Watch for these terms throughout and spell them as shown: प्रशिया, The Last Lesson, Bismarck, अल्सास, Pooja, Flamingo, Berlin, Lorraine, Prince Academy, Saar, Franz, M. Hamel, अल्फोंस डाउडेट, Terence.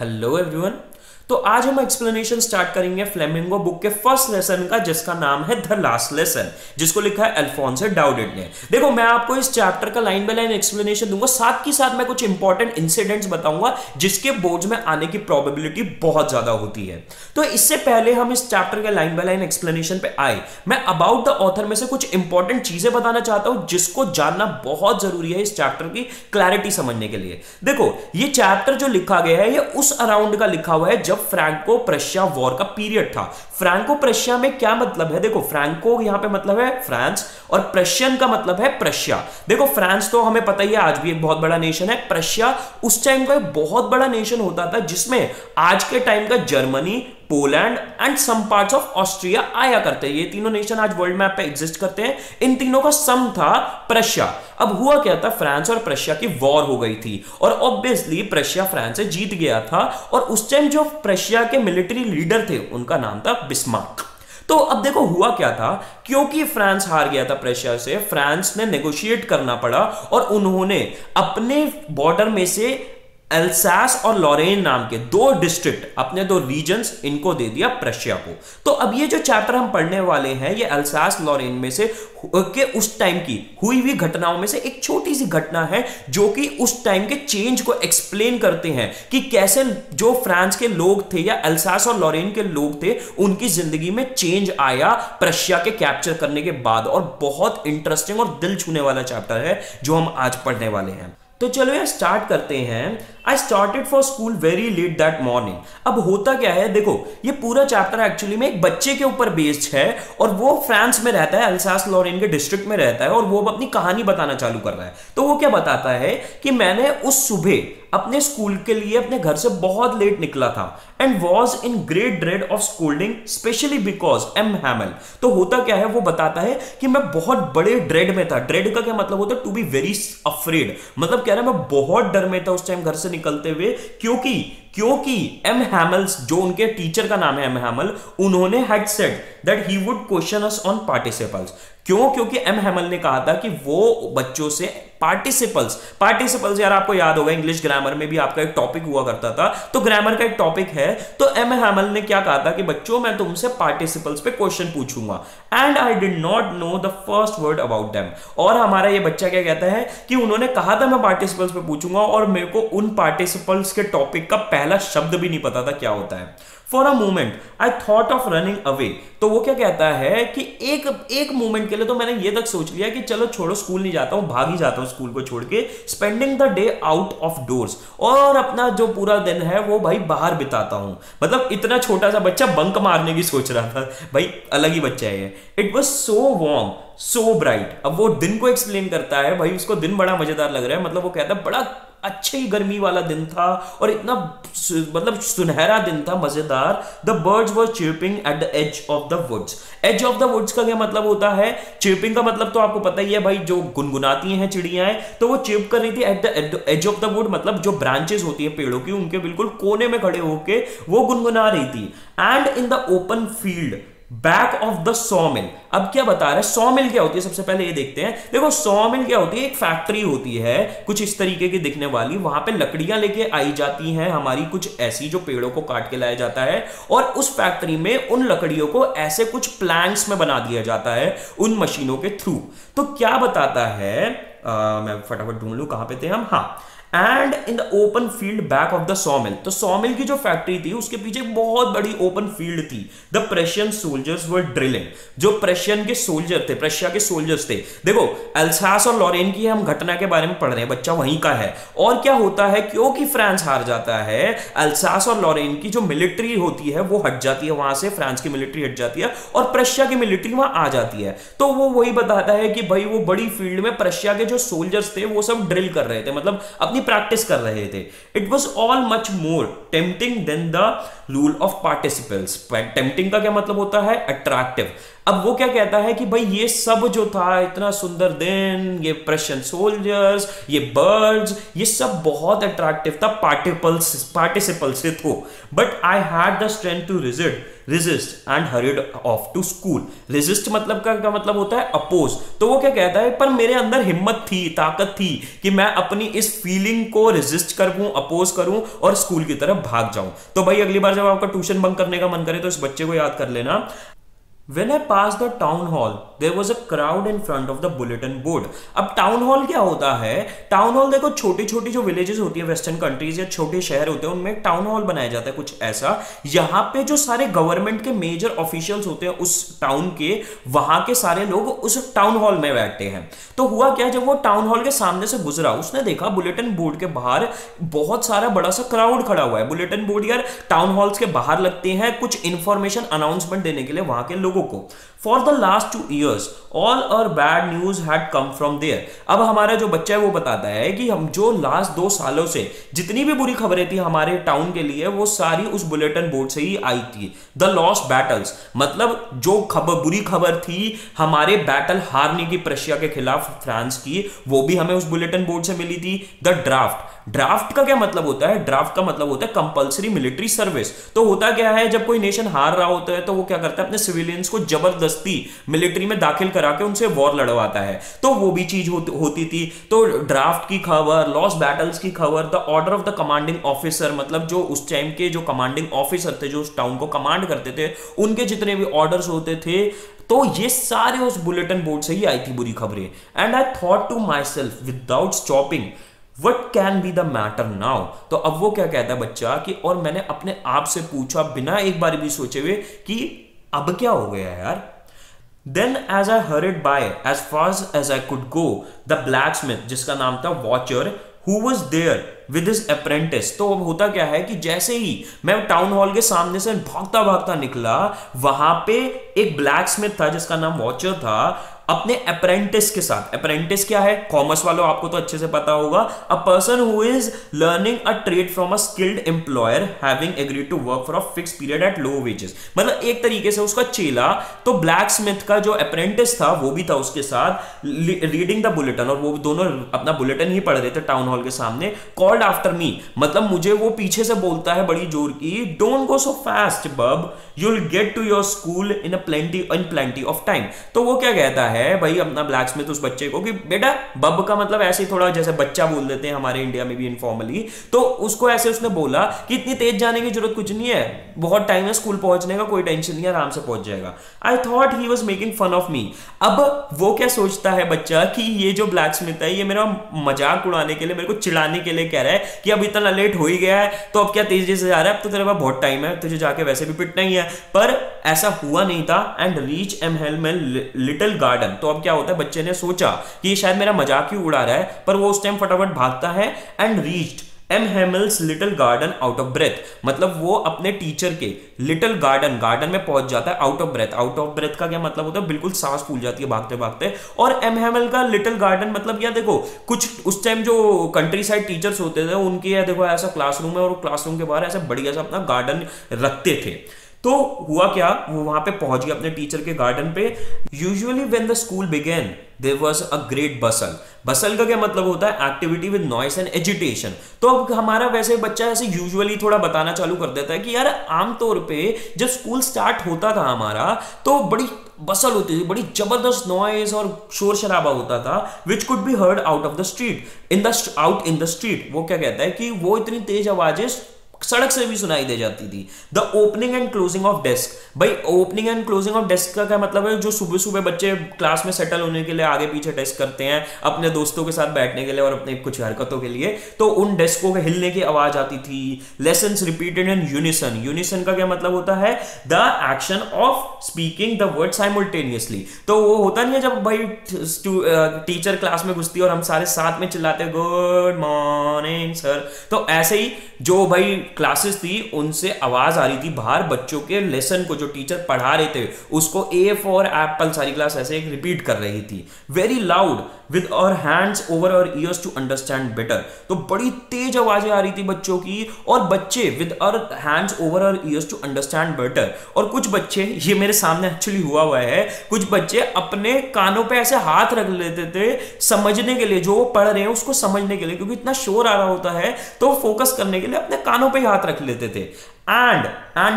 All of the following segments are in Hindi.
हेलो एवरीवन, तो आज हम एक्सप्लेनेशन स्टार्ट करेंगे फ्लेमिंगो बुक के फर्स्ट लेसन का, जिसका नाम है द लास्ट लेसन, जिसको लिखा है अल्फोंस डाउडेट ने। देखो, मैं आपको इस चैप्टर का लाइन बाय लाइन एक्सप्लेनेशन दूंगा, साथ ही साथ मैं कुछ इंपॉर्टेंट इंसिडेंट्स बताऊंगा जिसके बोर्ड में आने की प्रोबेबिलिटी बहुत ज्यादा होती है। तो इससे पहले हम इस चैप्टर के लाइन बाय लाइन एक्सप्लेनेशन पे आए, मैं अबाउट द ऑथर में से कुछ इंपॉर्टेंट चीजें बताना चाहता हूं जिसको जानना बहुत जरूरी है इस चैप्टर की क्लैरिटी समझने के लिए। देखो, ये चैप्टर जो लिखा गया है ये उस अराउंड का लिखा हुआ है जब फ्रैंको-प्रशिया वॉर का पीरियड था। फ्रैंको-प्रशिया में क्या मतलब है? देखो, फ्रैंको यहां पे मतलब है फ्रांस और प्रशियन का मतलब है प्रशिया। देखो, फ्रांस तो हमें पता ही है आज भी एक बहुत बड़ा नेशन है, प्रशिया उस टाइम का एक बहुत बड़ा नेशन होता था जिसमें आज के टाइम का Germany, Poland and some parts of Austria आया करते हैं। ये तीनों नेशन आज वर्ल्ड मैप पे एग्जिस्ट करते हैं, इन तीनों का सम था प्रशिया। अब हुआ क्या था, फ्रांस और प्रशिया की वॉर हो गई थी और ऑब्वियसली प्रशिया फ्रांस से जीत गया था और उस टाइम जो प्रशिया के मिलिट्री लीडर थे उनका नाम था बिस्मार्क। तो अब देखो हुआ क्या था, क्योंकि फ्रांस हार गया था प्रशिया से, फ्रांस ने नेगोशिएट करना पड़ा और उन्होंने अपने बॉर्डर में से अल्सास और लॉरेन नाम के दो डिस्ट्रिक्ट, अपने दो रीजन्स, इनको दे दिया प्रशिया को। तो अब ये जो चैप्टर हम पढ़ने वाले हैं ये अल्सास लॉरेन में से के उस टाइम की हुई हुई घटनाओं में से एक छोटी सी घटना है जो कि उस टाइम के चेंज को एक्सप्लेन करते हैं कि कैसे जो फ्रांस के लोग थे या अल्सास और लॉरेन के लोग थे उनकी जिंदगी में चेंज आया प्रशिया के कैप्चर करने के बाद। और बहुत इंटरेस्टिंग और दिल छूने वाला चैप्टर है जो हम आज पढ़ने वाले हैं। तो चलो यार स्टार्ट करते हैं। I started for school very late that morning. अब होता क्या है, देखो ये पूरा चैप्टर एक्चुअली में एक बच्चे के ऊपर बेस्ड है और वो फ्रांस में रहता है, अल्सास लॉरेन के डिस्ट्रिक्ट में रहता है और वो अब अपनी कहानी बताना चालू कर रहा है। तो वो क्या बताता है कि मैंने उस सुबह अपने स्कूल के लिए अपने घर से बहुत लेट निकला था and was in great dread of scolding specially because M. Hamel. तो होता क्या है, वो बताता है कि मैं बहुत बड़े ड्रेड में था। ड्रेड का क्या मतलब होता है, टू बी वेरी अफ्रेड, मतलब कह रहा है मैं बहुत डर में था उस टाइम घर से निकलते हुए, क्योंकि एम. हैमल्स, जो उनके टीचर का नाम है एम. हैमल, उन्होंने had said that he would question us on participles. क्यों? क्योंकि एम. हैमल ने कहा था कि वो बच्चों से पार्टिसिपल्स यार आपको याद होगा इंग्लिश ग्रामर में भी आपका एक टॉपिक हुआ करता था, तो ग्रामर का एक टॉपिक है। तो एम. हैमल ने क्या कहा था कि बच्चों मैं तुमसे पार्टिसिपल्स पे क्वेश्चन पूछूंगा and I did not know the first word about them. और हमारा ये बच्चा क्या कहता है कि उन्होंने कहा था मैं पार्टिसिपल्स पे पूछूंगा और मेरे को उन पार्टिसिपल्स के टॉपिक का पहला शब्द भी नहीं पता था क्या होता है। For a moment I thought of running away. तो वो क्या कहता है कि एक मोमेंट के लिए तो मैंने ये तक सोच लिया कि चलो छोड़ो स्कूल नहीं जाता हूं, भाग ही जाता हूं स्कूल को छोड़ के, spending the day out of doors, और अपना जो पूरा दिन है वो भाई बाहर बिताता हूं। मतलब इतना छोटा सा बच्चा बंक मारने की सोच रहा था, भाई अलग ही बच्चा है। It was so warm so bright. अब वो दिन को एक्सप्लेन करता है, भाई उसको दिन बड़ा मजेदार लग रहा है, मतलब वो कहता है बड़ा अच्छी गर्मी वाला दिन था और इतना मतलब सुनहरा दिन था, मजेदार। The birds were chirping at the edge of the woods. Edge of the woods का क्या मतलब होता है? चिर्पिंग का मतलब तो आपको पता ही है भाई, जो गुनगुनाती हैं चिड़ियां, तो वो चिर्प कर रही थी at the edge of the wood, मतलब जो ब्रांचेस होती है पेड़ों की उनके बिल्कुल कोने में खड़े होकर वो गुनगुना रही थी। And in the open field back of the sawmill. अब क्या बता रहा है, सॉमिल क्या होती है सबसे पहले ये देखते हैं। देखो सॉमिल क्या होती है, एक फैक्ट्री होती है कुछ इस तरीके की दिखने वाली, वहां पे लकड़ियां लेके आई जाती हैं हमारी कुछ ऐसी जो पेड़ों को काट के लाया जाता है और उस फैक्ट्री में उन लकड़ियों को ऐसे कुछ प्लैंक्स में बना दिया जाता है उन मशीनों के थ्रू। तो क्या बताता है, मैं फटाफट ढूंढ लूं कहां पे थे हम। हाँ, and in the open field back of the sawmill. तो सॉमिल की जो फैक्ट्री थी उसके पीछे बहुत बड़ी ओपन फील्ड थी। The Prussian soldiers were drilling. जो प्रशियन के सोल्जर थे, प्रशिया के सोल्जर्स थे। देखो अल्सास और लॉरेन की हम घटना के बारे में पढ़ रहे हैं, बच्चा वहीं का है। और क्या होता है, क्योंकि फ्रांस हार जाता है, अल्सास और लॉरेन की जो मिलिट्री होती है वो हट जाती है वहां से, फ्रांस की मिलिट्री हट जाती है और प्रशिया की मिलिट्री वहां आ जाती है। तो वो वही बताता है कि भाई वो बड़ी फील्ड में प्रशिया के जो सोल्जर्स थे वो सब ड्रिल कर रहे थे, मतलब अपनी प्रैक्टिस कर रहे थे। It was all much more tempting than the lure of participles. Tempting का क्या मतलब होता है, अट्रैक्टिव। अब वो क्या कहता है कि भाई ये सब जो था, इतना सुंदर दिन, ये प्रशियन सोल्जर्स, ये बर्ड्स, ये सब बहुत अट्रैक्टिव था पार्टिसिपल्स से तो, but I had the strength to resist and hurried off to school. Resist मतलब का मतलब होता है अपोज। तो वो क्या कहता है, पर मेरे अंदर हिम्मत थी, ताकत थी कि मैं अपनी इस फीलिंग को रिजिस्ट करूं, अपोज करूं और स्कूल की तरफ भाग जाऊं। तो भाई अगली बार जब आपका ट्यूशन बंक करने का मन करे तो इस बच्चे को याद कर लेना। When I passed the town hall, there was a crowd in front of the bulletin board. अब टाउन हॉल क्या होता है? टाउन हॉल देखो, छोटी छोटी जो विलेजेस होती है वेस्टर्न कंट्रीज या छोटे शहर होते हैं उनमें टाउन हॉल बनाया जाता है कुछ ऐसा। यहाँ पे जो सारे गवर्नमेंट के मेजर ऑफिशियल्स होते हैं उस टाउन के, वहां के सारे लोग उस टाउन हॉल में बैठते हैं। तो हुआ क्या, जब वो टाउन हॉल के सामने से गुजरा उसने देखा बुलेटिन बोर्ड के बाहर बहुत सारा बड़ा सा क्राउड खड़ा हुआ है। बुलेटिन बोर्ड यार टाउन हॉल्स के बाहर लगते हैं कुछ इंफॉर्मेशन अनाउंसमेंट देने के लिए वहां के लोग को। For the last 2 years, all our bad news had come from there. अब हमारा जो बच्चा है वो बताता है कि हम जो लास्ट 2 सालों से जितनी भी बुरी खबरें थी हमारे टाउन के लिए वो सारी उस बुलेटिन बोर्ड से ही आई थी। The lost battles, मतलब जो खबर बुरी खबर थी हमारे बैटल हारने की प्रशिया के खिलाफ फ्रांस की, वो भी हमें उस बुलेटिन बोर्ड से मिली थी। The draft, ड्राफ्ट का क्या मतलब होता है? ड्राफ्ट का मतलब होता है कंपल्सरी मिलिट्री सर्विस। तो होता क्या है, जब कोई नेशन हार रहा होता है तो वो क्या करता है, अपने सिविलियंस को जबरदस्ती मिलिट्री में दाखिल करा के उनसे वॉर लड़वाता है। तो वो भी चीज होती थी। तो ड्राफ्ट की खबर, लॉस बैटल्स की खबर, the order of the commanding officer, मतलब जो उस टाइम के जो कमांडिंग ऑफिसर थे जो उस टाउन को कमांड करते थे उनके जितने भी ऑर्डर्स होते थे, तो ये सारे उस बुलेटिन बोर्ड से ही आई थी बुरी खबरें। And I thought to myself without stopping, What can be the matter now? तो अब वो क्या कहता है बच्चा कि, और मैंने अपने आप से पूछा बिना एक बार भी सोचे हुए कि अब क्या हो गया यार। Then as I hurried by as fast as I could go, the blacksmith, जिसका नाम था Wachter, who was there with his apprentice, तो अब होता क्या है कि जैसे ही मैं टाउन हॉल के सामने से भागता भागता निकला, वहां पे एक ब्लैकस्मिथ था जिसका नाम वॉचर था अपने अप्रेंटिस के साथ। अप्रेंटिस क्या है कॉमर्स वालों, आपको तो अच्छे से पता होगा, a person who is learning a trade from a skilled employer having agreed to work for a fix period at low wages, मतलब एक तरीके से उसका चेला। तो ब्लैकस्मिथ का जो अप्रेंटिस था वो भी था उसके साथ रीडिंग द बुलेटिन, और वो दोनों अपना बुलेटिन ही पढ़ रहे थे टाउन हॉल के सामने। कॉल्ड आफ्टर मी, मतलब मुझे वो पीछे से बोलता है बड़ी जोर की, don't go so fast bub, you will get to your school in plenty of time. तो वो क्या कहता है भाई अपना ब्लैकस्मिथ उस बच्चे को कि बेटा, बब का मतलब ऐसे ही थोड़ा जैसे बच्चा बोल देते हैं हमारे इंडिया में भी इनफॉर्मली, तो उसको ऐसे उसने बोला कि इतनी तेज जाने की जरूरत कुछ नहीं है, बहुत टाइम है स्कूल पहुंचने का, कोई टेंशन नहीं है, आराम से पहुंच जाएगा। I thought he was making fun of me. अब वो क्या सोचता है बच्चा कि ये जो ब्लैकस्मिथ है ये मेरा मजाक उड़ाने के लिए, मेरे को चिढ़ाने के लिए कह रहा है कि अब इतना लेट हो ही गया है तो अब क्या तेजी से जा रहा है, अब तो तेरे पास बहुत टाइम है, तुझे जाके वैसे भी पिट नहीं है। पर ऐसा हुआ नहीं था। And reach M Hamel little garden, तो अब क्या होता है बच्चे ने सोचा कि ये शायद मेरा मजाक ही उड़ा रहा है, पर वो उस टाइम फटाफट भागता है। And reached M. Hamel's little garden out of breath, मतलब वो अपने टीचर के little garden, गार्डन में पहुंच जाता है out of breath का क्या मतलब होता है, बिल्कुल सांस फूल जाती है भागते भागते। और M. Hamel का little garden मतलब क्या, देखो कुछ उस टाइम जो कंट्री साइड टीचर्स होते थे उनके या देखो ऐसा क्लासरूम है और क्लासरूम के बाहर ऐसा बढ़िया सा अपना गार्डन रखते थे। तो हुआ क्या, वो वहां पे पहुंच गया अपने टीचर के गार्डन पे। Usually when the school began there was a great bustle. Bustle का क्या मतलब होता है, activity with noise and agitation. तो अब हमारा वैसे बच्चा ऐसे यूजुअली थोड़ा बताना चालू कर देता है कि यार आमतौर पे जब स्कूल स्टार्ट होता था हमारा तो बड़ी बसल होती थी, बड़ी जबरदस्त नॉइस और शोर शराबा होता था, which could be heard out in the street. वो क्या कहता है कि वो इतनी तेज आवाजें सड़क से भी सुनाई दे जाती थी। The opening and closing of desk, भाई opening and closing of desk का क्या मतलब है, जो सुबह सुबह बच्चे क्लास में सेटल होने के लिए आगे पीछे डेस्क करते हैं अपने दोस्तों के साथ बैठने के लिए और अपने कुछ हरकतों के लिए, तो उन डेस्कों के हिलने की आवाज आती थी। Lessons repeated in unison, unison का क्या मतलब होता है, the action of speaking the word simultaneously. तो वो होता नहीं है जब भाई टीचर क्लास में घुसती है और हम सारे साथ में चिल्लाते गुड मॉर्निंग सर, तो ऐसे ही जो भाई क्लासेस थी उनसे आवाज आ रही थी बाहर, बच्चों के लेसन को जो टीचर पढ़ा रहे थे उसको ए फॉर एप्पल सारी क्लास ऐसे एक रिपीट कर रही थी very loud with our hands over our ears to understand better. तो बड़ी तेज आवाजें आ रही थी बच्चों की और बच्चे with our hands over our ears to understand better. और कुछ बच्चे, ये मेरे सामने एक्चुअली हुआ है, कुछ बच्चे अपने कानों पे ऐसे हाथ रख लेते थे समझने के लिए, जो वो पढ़ रहे हैं उसको समझने के लिए, क्योंकि इतना शोर आ रहा होता है तो फोकस करने के लिए अपने कानों पे हाथ रख लेते थे। And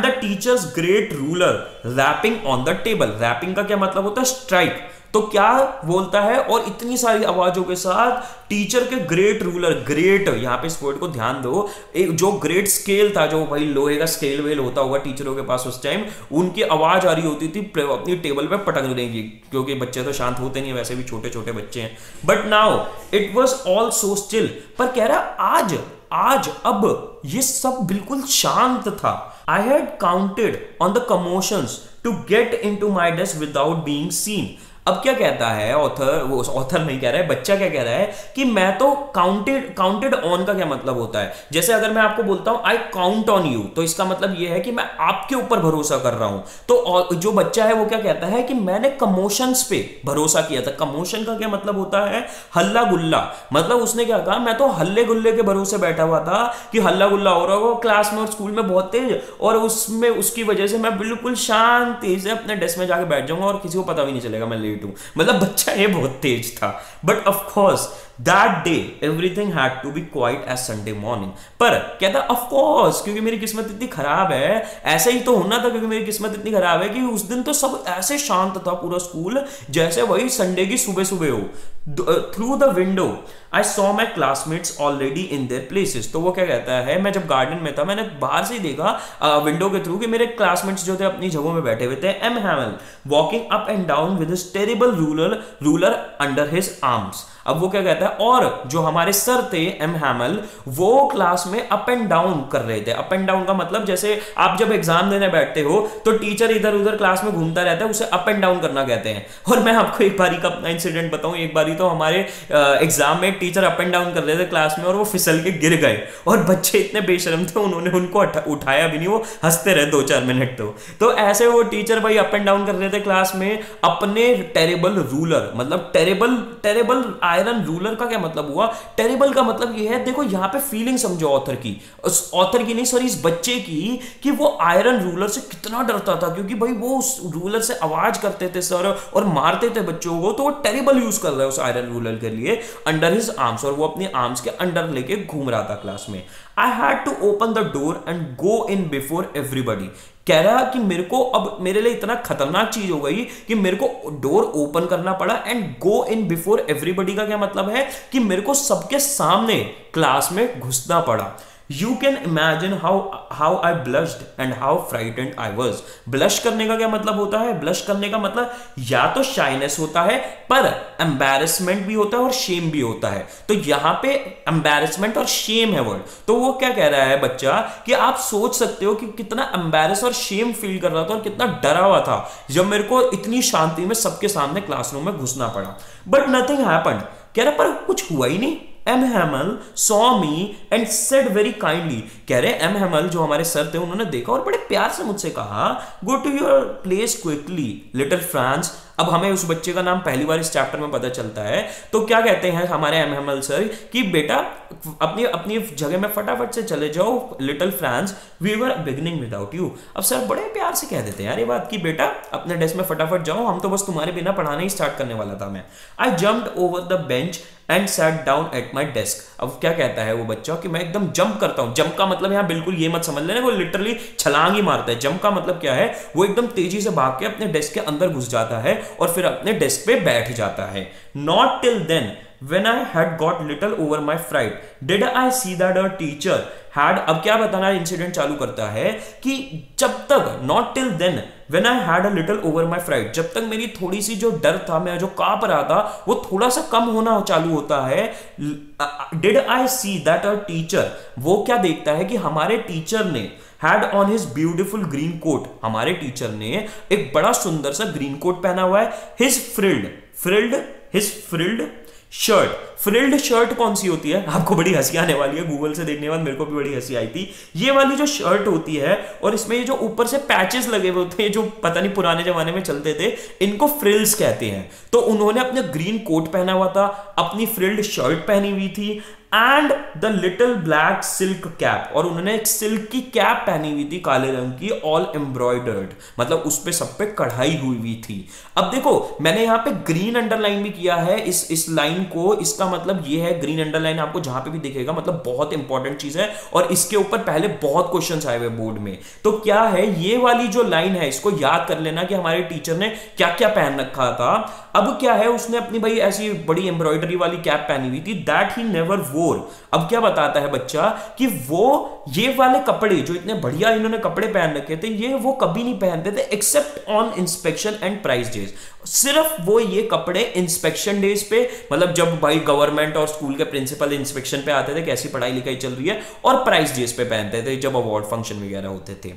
the teachers great ruler rapping on the table. Rapping का क्या मतलब होता है? स्ट्राइक। तो क्या बोलता है? और इतनी सारी आवाजों के साथ टीचर के ग्रेट रूलर, ग्रेट यहाँ पे इस वर्ड को ध्यान दो, एक जो ग्रेट स्केल था, जो भाई लोहे का स्केल वेल होता होगा टीचरों के पास उस टाइम, उनकी आवाज आ रही होती थी अपनी टेबल पे पटकने की, क्योंकि बच्चे तो शांत होते नहीं, वैसे भी छोटे छोटे बच्चे हैं। But now it was all so still. पर कह रहा आज अब ये सब बिल्कुल शांत था। I had counted on the commotions to get in to my desk without being seen. अब क्या कहता है ऑथर, वो ऑथर नहीं कह रहा है, बच्चा क्या कह रहा है कि मैं तो काउंटेड ऑन का क्या मतलब होता है? जैसे अगर मैं आपको बोलता हूं आई काउंट ऑन यू, तो इसका मतलब ये है कि मैं आपके ऊपर भरोसा कर रहा हूं। तो जो बच्चा है वो क्या कहता है कि मैंने कमोशंस पे भरोसा किया था। कमोशन का क्या मतलब होता है? हल्ला गुल्ला। मतलब उसने क्या कहा, मैं तो हल्ले गुल्ले के भरोसे बैठा हुआ था कि हल्ला गुल्ला हो रहा होगा क्लास में और स्कूल में बहुत तेज, और उसमें उसकी वजह से मैं बिल्कुल शांति से अपने डेस्क में जाकर बैठ जाऊंगा और किसी को पता भी नहीं चलेगा मैं लेट। मतलब बच्चा ये बहुत तेज था। But of course That day, everything had to be quiet as Sunday morning. पर कहता of course, क्योंकि मेरी किस्मत इतनी खराब है, ऐसा ही तो होना था, क्योंकि मेरी किस्मत इतनी खराब है कि उस दिन तो सब ऐसे शांत था पूरा स्कूल, जैसे वही संडे की सुबह सुबह हो। Through the window, I saw my classmates already in their places. तो वो क्या कहता है, मैं जब गार्डन में था मैंने बाहर से ही देखा विंडो के थ्रू कि मेरे क्लासमेट्स जो थे अपनी जगहों में बैठे हुए थे। M. Hamel walking up and down with his terrible ruler under his arms. अब वो क्या कहता है, और जो हमारे सर थे एम हैमल, वो क्लास में अप एंड डाउन कर रहे थे। अप एंड डाउन का मतलब जैसे आप जब एग्जाम देने बैठते हो तो टीचर इधर उधर क्लास में घूमता रहता है, उसे अप एंड डाउन करना कहते हैं। और मैं आपको एक बारी का अपना इंसिडेंट बताऊं, एक बारी तो हमारे एग्जाम में टीचर अप एंड डाउन कर रहे थे क्लास में और वो फिसल के गिर गए, और बच्चे इतने बेशर्म थे उन्होंने उनको उठाया भी नहीं, वो हंसते रहे 2-4 मिनट। तो ऐसे वो टीचर भाई अप एंड डाउन कर रहे थे क्लास में अपने टेरेबल रूलर, मतलब टेरेबल आयरन रूलर का क्या मतलब हुआ? टेरेबल का मतलब ये है, देखो यहाँ पे फीलिंग समझो ऑथर की नहीं सॉरी इस बच्चे की, कि वो आयरन रूलर से कितना डरता था, क्योंकि भाई वो उस रूलर से आवाज करते थे सर और मारते थे बच्चों को, तो वो टेरेबल यूज कर रहा है उस आयरन रूलर के लिए अंडर हिज आर्म्स, और वो अपने आर्म्स के अंडर लेके घूम रहा था क्लास में। I had to open the door and go in before everybody. कह रहा कि मेरे को अब, मेरे लिए इतना खतरनाक चीज हो गई कि मेरे को डोर ओपन करना पड़ा। And go in before everybody का क्या मतलब है कि मेरे को सबके सामने क्लास में घुसना पड़ा। You can imagine how I blushed and how frightened I was. Blush करने का क्या मतलब होता है? Blush करने का मतलब या तो shyness होता है, पर embarrassment भी होता है और shame भी होता है। तो यहाँ पे embarrassment और shame है वर्ड। तो वो क्या कह रहा है बच्चा कि आप सोच सकते हो कि कितना embarrass और shame फील कर रहा था और कितना डरा हुआ था जब मेरे को इतनी शांति में सबके सामने क्लासरूम में घुसना पड़ा। But nothing happened. कह रहा पर कुछ हुआ ही नहीं। M. Hamel saw me and said very kindly. कह रहे M. Hamel जो हमारे सर थे उन्होंने देखा और बड़े प्यार से मुझसे कहा, Go to your place quickly, little Franz. अब हमें उस बच्चे का नाम पहली बार इस चैप्टर में पता चलता है। तो क्या कहते हैं हमारे M. Hamel सर कि बेटा अपनी अपनी जगह में फटाफट से चले जाओ, little France we were beginning without you. अब सर बड़े प्यार से कह देते हैं यार ये बात कि बेटा अपने डेस्क में फटाफट जाओ, हम तो बस तुम्हारे बिना पढ़ाना ही स्टार्ट करने वाला था मैं। I jumped over the bench and sat down at my desk. अब क्या कहता है वो बच्चा कि मैं एकदम जंप करता हूँ। जंप का मतलब यहाँ बिल्कुल ये मत समझ लेना वो लिटरली छलांग ही मारता है। जंप का मतलब क्या है, वो एकदम तेजी से भाग के अपने डेस्क के अंदर घुस जाता है और फिर अपने डेस्क पे बैठ जाता है। Not till then When I had got little over my fright, did I see that our teacher had, अब क्या बताना इंसिडेंट चालू करता है कि जब तक, not till then, when I had a little over my fright, जब तक मेरी थोड़ी सी जो डर था, मैं जो कांप रहा था वो थोड़ा सा कम होना चालू होता है। Did I see that our teacher, वो क्या देखता है कि हमारे टीचर ने had on his beautiful green coat, हमारे टीचर ने एक बड़ा सुंदर सा ग्रीन कोट पहना हुआ है। His frilled shirt, frilled shirt कौन सी होती है? आपको बड़ी हंसी आने वाली है, गूगल से देखने के बाद मेरे को भी बड़ी हंसी आई थी। ये वाली जो शर्ट होती है और इसमें ये जो ऊपर से पैचेस लगे हुए होते हैं जो पता नहीं पुराने जमाने में चलते थे, इनको फ्रिल्स कहते हैं। तो उन्होंने अपने ग्रीन कोट पहना हुआ था, अपनी फ्रिल्ड शर्ट पहनी हुई थी and the little black silk cap, और उन्होंने एक सिल्क की कैप पहनी हुई थी काले रंग की, ऑल एम्ब्रॉयडर्ड, मतलब उस पे सब पे कढ़ाई हुई हुई थी। अब देखो मैंने यहाँ पे ग्रीन अंडरलाइन भी किया है इस लाइन को, इसका मतलब ये है ग्रीन अंडरलाइन आपको जहां पे भी दिखेगा, मतलब बहुत इंपॉर्टेंट चीज है और इसके ऊपर पहले बहुत क्वेश्चन आए हुए बोर्ड में। तो क्या है ये वाली जो लाइन है, इसको याद कर लेना कि हमारे टीचर ने क्या क्या पहन रखा था। अब क्या है, उसने अपनी भाई ऐसी बड़ी एम्ब्रॉयडरी वाली कैप पहनी हुई थी, दैट ही नेवर वोर। अब क्या बताता है बच्चा कि वो ये वाले कपड़े जो इतने बढ़िया इन्होंने कपड़े पहन रखे थे, ये वो कभी नहीं पहनते थे except on inspection and prize days. सिर्फ वो ये कपड़े इंस्पेक्शन डेज पे, मतलब जब भाई गवर्नमेंट और स्कूल के प्रिंसिपल इंस्पेक्शन पे आते थे कैसी पढ़ाई लिखाई चल रही है, और प्राइस डेज पे पहनते थे जब अवार्ड फंक्शन वगैरह होते थे।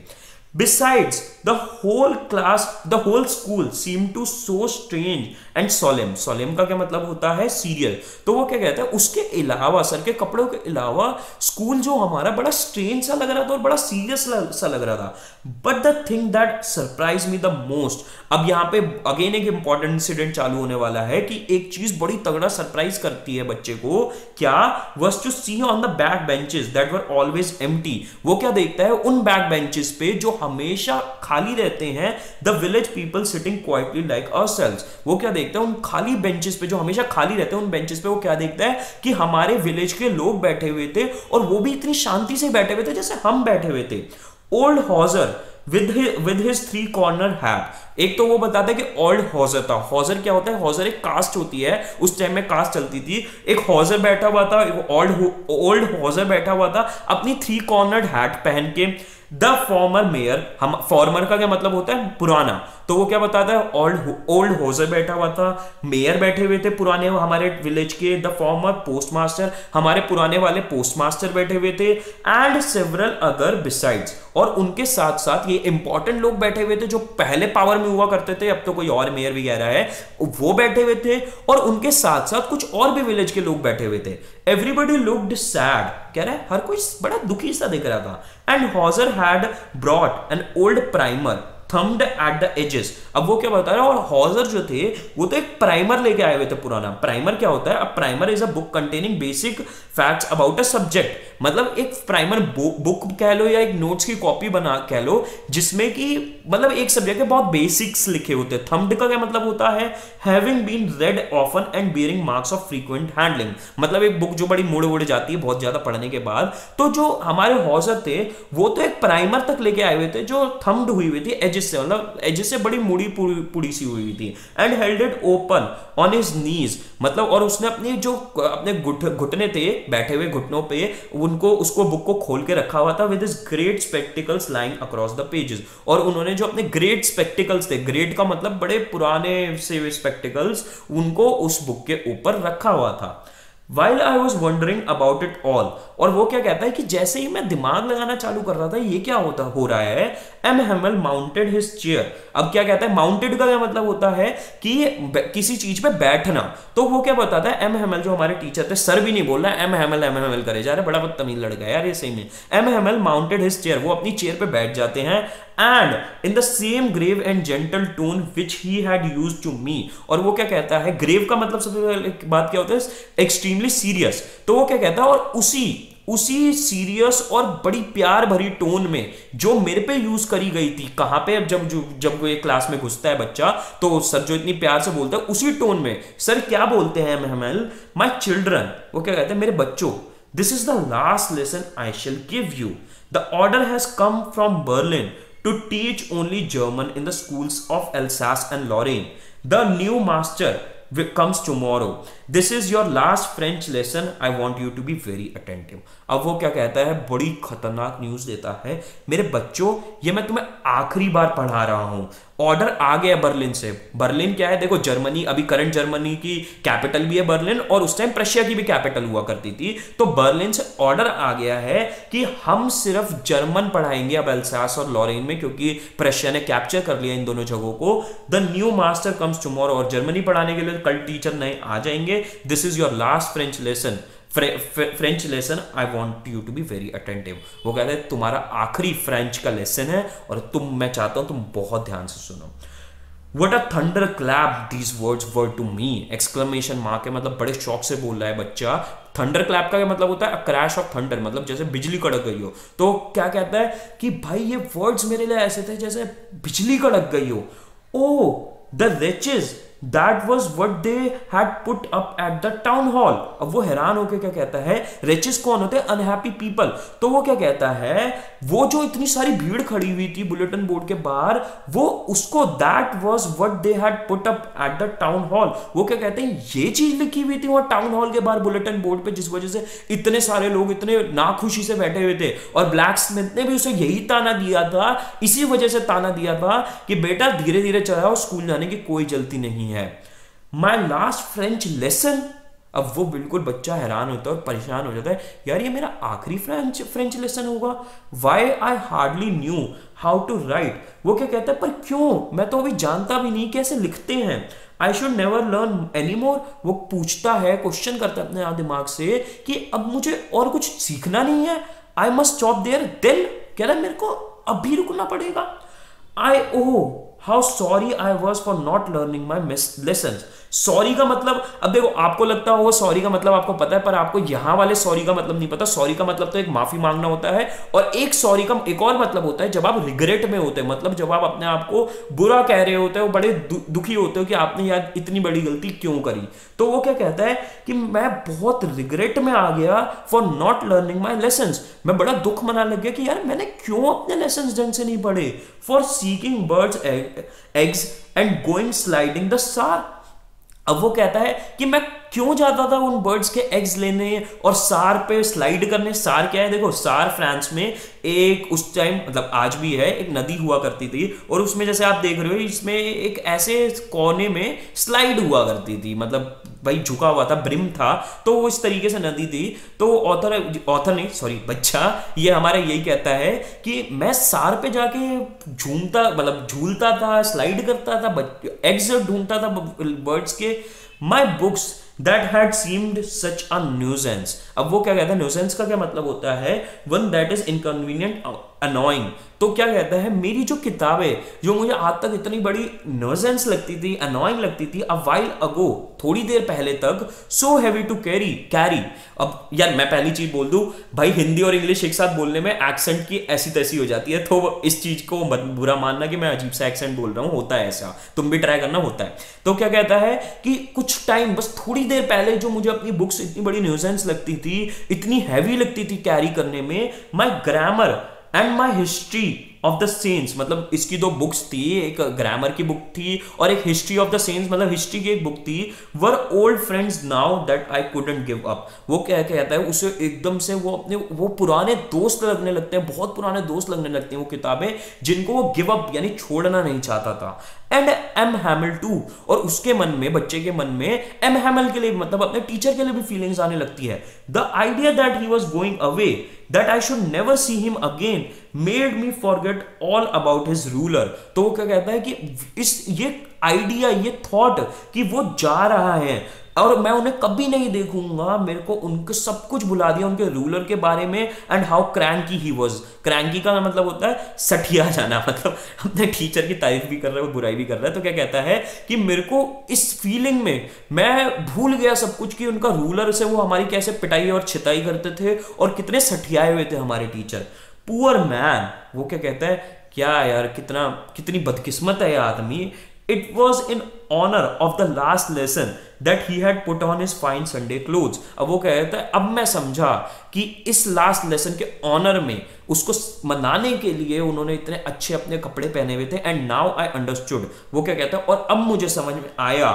Besides, the whole school seemed to so strange and solemn. Solemn का क्या मतलब होता है? सीरियल। तो वो क्या कहता है, उसके अलावा, सर के कपड़ों के अलावा स्कूल जो हमारा बड़ा स्ट्रेंज सा लग रहा था और बड़ा सीरियस सा लग रहा था। But the thing that surprise me the most, अब यहाँ पे अगेन एक इंपॉर्टेंट इंसिडेंट चालू होने वाला है कि एक चीज बड़ी तगड़ा सरप्राइज करती है बच्चे को, क्या? Was to see on the back benches that were always empty. वो क्या देखता है, उन बैक बेंचेस पे जो हमेशा खाली रहते हैं, the village people sitting quietly like ourselves. वो क्या देखता है, उन खाली बेंचेस पे जो हमेशा खाली रहते हैं, उन बेंचेस पे वो क्या देखता है कि हमारे विलेज के लोग बैठे हुए थे और वो भी इतनी शांति से बैठे हुए थे जैसे हम बैठे हुए थे। Old Hauser with his three corner hat, एक तो वो बताता है कि ओल्ड हॉजर था। हॉजर क्या होता है? हॉजर एक कास्ट होती है, उस टाइम में कास्ट चलती थी। एक हॉजर बैठा हुआ था, ओल्ड हॉजर बैठा हुआ था अपनी थ्री कॉर्नर हैट पहन के। द फॉर्मर मेयर, हम फॉर्मर का क्या मतलब होता है? पुराना। तो वो क्या बताता है, ओल्ड हॉजर बैठा हुआ था, मेयर बैठे हुए थे पुराने हमारे विलेज के। द फॉर्मर पोस्ट मास्टर, हमारे पुराने वाले पोस्ट मास्टर बैठे हुए थे। एंड सेवरल अदर बिसाइड्स, और उनके साथ साथ ये इंपॉर्टेंट लोग बैठे हुए थे जो पहले पावर में हुआ करते थे, अब तो कोई और मेयर वगैरह है, वो बैठे हुए थे और उनके साथ साथ कुछ और भी विलेज के लोग बैठे हुए थे। एवरीबडी लुक्ड सैड, कह रहा है हर कोई बड़ा दुखी सा दिख रहा था। And Hauser had brought an old primer thumbed at the edges. अब वो क्या बता रहा है, और हॉजर जो थे वो तो एक प्राइमर लेके आए हुए थे पुराना। प्राइमर क्या होता है? अब primer is a book containing basic facts about a subject, मतलब एक प्राइमर बुक कह लो या एक नोट्स की कॉपी बना कह लो, जिसमें कि मतलब एक सब्जेक्ट के बहुत बेसिक्स लिखे होते हैं। थम्ड का क्या मतलब होता है? Having been read often and bearing marks of frequent handling, मतलब एक बुक जो बड़ी मोड़े मोड़े जाती है बहुत ज्यादा पढ़ने के बाद। तो जो हमारे हॉजर थे वो तो एक प्राइमर तक लेके आए हुए थे जो थम्ड हुई हुई थी एजेस से, मतलब एजेस से बड़ी मुड़ी पुड़ी सी हुई थी। And held it open on his knees, मतलब और उसने अपने जो अपने घुटने थे बैठे हुए घुटनों पे उनको उसको बुक को खोल के रखा हुआ था। With his great spectacles lying across the pages, और उन्होंने जो अपने ग्रेट स्पेक्टिकल्स थे, ग्रेट का मतलब बड़े पुराने से स्पेक्टिकल्स, उनको उस बुक के ऊपर रखा हुआ था। While I was wondering about it all, और वो क्या कहता है कि जैसे ही मैं दिमाग लगाना चालू कर रहा था ये क्या होता हो रहा है। M. Hamel mounted his chair. अब क्या कहता है, माउंटेड का क्या मतलब होता है कि किसी चीज पे बैठना। तो वो क्या बताता है, M. Hamel जो हमारे टीचर थे, सर भी नहीं बोल रहा है, एम हैमल करे जा रहे, बड़ा बदतमीज लड़का यार ये सही में। M. Hamel mounted his chair, वो अपनी चेयर पे बैठ जाते हैं। And in the same grave and gentle tone which he had used to me, और वो क्या कहता है, grave का मतलब सबसे पहले बात क्या होता है, extremely serious। तो वो क्या कहता है, और उसी सीरियस और बड़ी प्यार भरी टोन में जो मेरे पे यूज करी गई थी, कहाँ पे, अब जब वो क्लास में घुसता है बच्चा तो सर जो इतनी प्यार से बोलता है उसी टोन में सर क्या बोलते हैं, महमल my children, वो क्या कहते हैं, मेरे बच्चों, this is the last lesson I shall give you. The order has come from Berlin to teach only German in the schools of Alsace and Lorraine. The new master comes tomorrow. This is your last French lesson. I want you to be very attentive. अब वो क्या कहता है, बड़ी खतरनाक न्यूज देता है, मेरे बच्चों ये मैं तुम्हें आखिरी बार पढ़ा रहा हूं ऑर्डर आ गया बर्लिन से। बर्लिन क्या है देखो, जर्मनी, अभी करंट जर्मनी की कैपिटल भी है बर्लिन, और उस टाइम प्रशिया की भी कैपिटल हुआ करती थी। तो बर्लिन से ऑर्डर आ गया है कि हम सिर्फ जर्मन पढ़ाएंगे अब अल्सास और लॉरेन में, क्योंकि प्रशिया ने कैप्चर कर लिया इन दोनों जगहों को। The new master comes tomorrow, और जर्मनी पढ़ाने के लिए कल टीचर नए आ जाएंगे। This is your last French lesson, I want you to be very attentive. वो कहते हैं तुम्हारा आखिरी फ्रेंच का लेसन है और मैं चाहता हूं तुम बहुत ध्यान से सुनो। What a thunder clap these words were to me, exclamation mark है, मतलब बड़े शौक से बोल रहा है बच्चा। थंडर क्लैप का मतलब होता है क्रैश ऑफ थंडर, मतलब जैसे बिजली कड़क गई हो। तो क्या कहता है कि भाई ये वर्ड्स मेरे लिए ऐसे थे जैसे बिजली कड़क गई हो। Oh the wretches, That was what they had put up at the town hall. अब वो हैरान होकर क्या कहता है, रेचेस कौन होते हैं? Unhappy people. तो वो क्या कहता है, वो जो इतनी सारी भीड़ खड़ी हुई थी बुलेटिन बोर्ड के बाहर, वो उसको that was what they had put up at the town hall. वो क्या कहते हैं, ये चीज लिखी हुई थी वहां टाउन हॉल के बाहर बुलेटिन बोर्ड पे, जिस वजह से इतने सारे लोग इतने नाखुशी से बैठे हुए थे। और ब्लैकस्मिथ ने भी उसे यही ताना दिया था, इसी वजह से ताना दिया था कि बेटा धीरे धीरे चलाओ, स्कूल जाने की कोई जल्दी नहीं है। My last French lesson, अब वो बिल्कुल बच्चा हैरान होता है और परेशान हो जाता है, यार ये मेरा आखिरी फ्रेंच लेसन होगा। Why I hardly knew how to write, वो क्या कहता है, पर क्यों मैं तो अभी जानता भी नहीं कैसे लिखते हैं। I should never learn anymore, वो पूछता है, क्वेश्चन करता है अपने दिमाग से कि अब मुझे और कुछ सीखना नहीं है। I must stop there, then कह रहा है मेरे को अभी रुकना पड़ेगा। I owe How sorry I was for not learning my missed lessons. Sorry का मतलब, अब देखो आपको लगता होगा सॉरी का मतलब आपको पता है, पर आपको यहाँ वाले सॉरी का मतलब नहीं पता। सॉरी का मतलब तो एक माफी मांगना होता है, और एक सॉरी का एक और मतलब होता है जब आप रिग्रेट में होते हैं, मतलब जब आप अपने आप को बुरा कह रहे होते हो, बड़े दुखी होते हो कि आपने यार इतनी बड़ी गलती क्यों करी। तो वो क्या कहता है कि मैं बहुत रिग्रेट में आ गया for not learning my lessons, मैं बड़ा दुख मना लग गया कि यार मैंने क्यों अपने लेसन्स ढंग से नहीं पढ़े। For seeking birds eggs and going sliding the Saar, अब वो कहता है कि मैं क्यों जाता था उन बर्ड्स के एग्स लेने और सार पे स्लाइड करने। सार क्या है देखो, सार फ्रांस में एक उस टाइम मतलब आज भी है एक नदी हुआ करती थी, और उसमें जैसे आप देख रहे हो इसमें एक ऐसे कोने में स्लाइड हुआ करती थी, मतलब भाई झुका हुआ था, ब्रिम था, तो वो इस तरीके से नदी थी। तो ऑथर नहीं सॉरी बच्चा ये हमारा यही कहता है कि मैं सार पे जाके झूमता मतलब झूलता था, स्लाइड करता था, एग्स ढूंढता था बर्ड्स के। My books That had seemed such a nuisance. अब वो क्या कहता है, nuisance का क्या मतलब होता है, one that is inconvenient, annoying. तो क्या कहता है, मेरी जो किताबें जो मुझे आज तक इतनी बड़ी nuisance लगती थी, annoying लगती थी, a while ago, थोड़ी देर पहले तक, so heavy to carry. अब यार मैं पहली चीज बोल दूं, भाई हिंदी और इंग्लिश एक साथ बोलने में एक्सेंट की ऐसी तैसी हो जाती है, तो इस चीज को बुरा मानना कि मैं अजीब सा एक्सेंट बोल रहा हूं, होता है ऐसा, तुम भी ट्राई करना, होता है। तो क्या कहता है कि कुछ टाइम, बस थोड़ी देर पहले जो मुझे अपनी बुक्स इतनी बड़ी न्यूसेंस लगती थी, इतनी हैवी लगती थी कैरी करने में, my grammar and my history of the saints, मतलब इसकी दो बुक्स थी, एक ग्रामर की बुक थी और एक हिस्ट्री ऑफ द सेंस मतलब हिस्ट्री की एक बुक थी। Were old friends now that I couldn't give up, वो क्या कहता है उसे एकदम से वो अपने वो पुराने दोस्त लगने लगते हैं, बहुत पुराने दोस्त लगने लगते हैं वो किताबें जिनको वो गिव अप यानी छोड़ना नहीं चाहता था। एंड एम हैमल टू, और उसके मन में बच्चे के मन में एम हैमल के लिए मतलब अपने टीचर के लिए भी फीलिंग्स आने लगती है। The idea that he was going away that I should never see him again made me forget all about his ruler. तो वो क्या कहता है कि इस ये आइडिया, ये थॉट कि वो जा रहा है और मैं उन्हें कभी नहीं देखूंगा, मेरे को उनके सब कुछ भुला दिया, उनके रूलर के बारे में। And how cranky he was, cranky का मतलब होता है सठिया जाना, मतलब अपने टीचर की तारीफ भी कर रहा है और बुराई भी कर रहा है। तो क्या कहता है कि मेरे को इस फीलिंग में मैं भूल गया सब कुछ कि उनका रूलर से वो हमारी कैसे पिटाई और छिताई करते थे और कितने सठियाए हुए थे हमारे टीचर। पुअर मैन, वो क्या कहता है, क्या यार कितनी बदकिस्मत है ये आदमी। It was in honor of the last lesson that he had put on his fine Sunday clothes. अब वो कहता है अब मैं समझा कि इस लास्ट लेसन के ऑनर में उसको मनाने के लिए उन्होंने इतने अच्छे अपने कपड़े पहने हुए थे। एंड नाउ आई अंडरस्टूड, वो क्या कहता है, और अब मुझे समझ में आया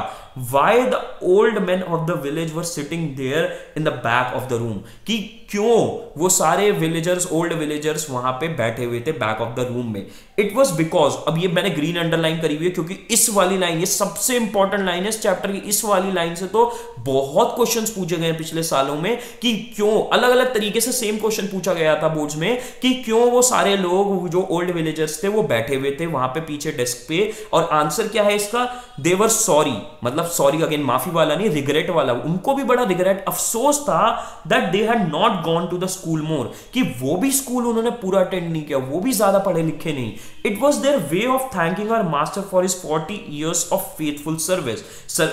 why the old man of the village were sitting there in the back of the room, कि क्यों वो सारे विलेजर्स, ओल्ड विलेजर्स वहां पे बैठे हुए थे बैक ऑफ द रूम में। इट वॉज बिकॉज, अब ये मैंने ग्रीन अंडरलाइन करी हुई है क्योंकि इस वाली लाइन, ये सबसे इंपॉर्टेंट लाइन है इस चैप्टर की। इस वाली लाइन से तो बहुत क्वेश्चन पूछे गए पिछले सालों में कि क्यों अलग अलग तरीके से सेम क्वेश्चन पूछा गया था बोर्ड्स में कि क्यों वो सारे लोग जो ओल्ड विलेजर्स थे वो बैठे हुए थे वहां पे पीछे डेस्क पे। और आंसर क्या है इसका, दे वर सॉरी, मतलब सॉरी अगेन माफी वाला नहीं, रिग्रेट वाला। उनको भी बड़ा रिग्रेट, अफसोस था that they had not gone to the school more, कि वो भी स्कूल उन्होंने पूरा अटेंड नहीं किया, वो भी ज्यादा पढ़े लिखे नहीं। It was their way of thanking our master for his 40 years of faithful service.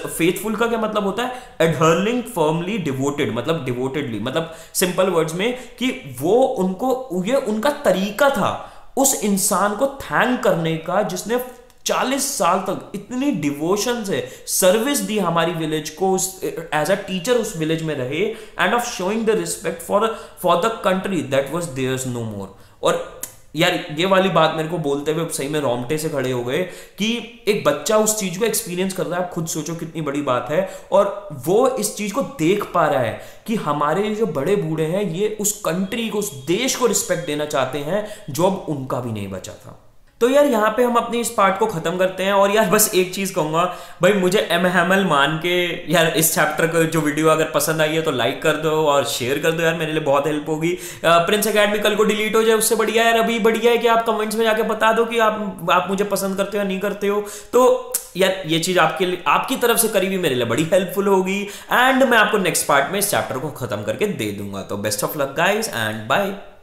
Faithful का क्या मतलब होता है, एडहरिंग फर्मली डिवोटेड, मतलब डिवोटेडली, मतलब सिंपल वर्ड्स में कि वो उनको, ये उनका तरीका था उस इंसान को थैंक करने का जिसने 40 साल तक इतनी डिवोशन से सर्विस दी हमारी विलेज को, एज अ टीचर उस विलेज में रहे, and of showing the respect for the country that was theirs no more. और यार ये वाली बात मेरे को बोलते हुए सही में रोंगटे से खड़े हो गए कि एक बच्चा उस चीज को एक्सपीरियंस कर रहा है, आप खुद सोचो कितनी बड़ी बात है। और वो इस चीज को देख पा रहा है कि हमारे जो बड़े बूढ़े हैं ये उस कंट्री को, उस देश को रिस्पेक्ट देना चाहते हैं जो अब उनका भी नहीं बचा था। तो यार यहाँ पे हम अपने इस पार्ट को खत्म करते हैं। और यार बस एक चीज कहूंगा भाई, मुझे एम हैमल मान के यार इस चैप्टर को जो वीडियो अगर पसंद आई है तो लाइक कर दो और शेयर कर दो, यार मेरे लिए बहुत हेल्प होगी। प्रिंस अकेडमी कल को डिलीट हो जाए उससे बढ़िया यार, अभी बढ़िया है कि आप कमेंट्स में जाके बता दो कि आप मुझे पसंद करते हो या नहीं करते हो। तो यार ये चीज आपके लिए, आपकी तरफ से करी हुई मेरे लिए बड़ी हेल्पफुल होगी। एंड मैं आपको नेक्स्ट पार्ट में इस चैप्टर को खत्म करके दे दूंगा। तो best of luck guys and bye.